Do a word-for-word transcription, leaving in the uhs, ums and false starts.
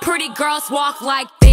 Pretty girls walk like this.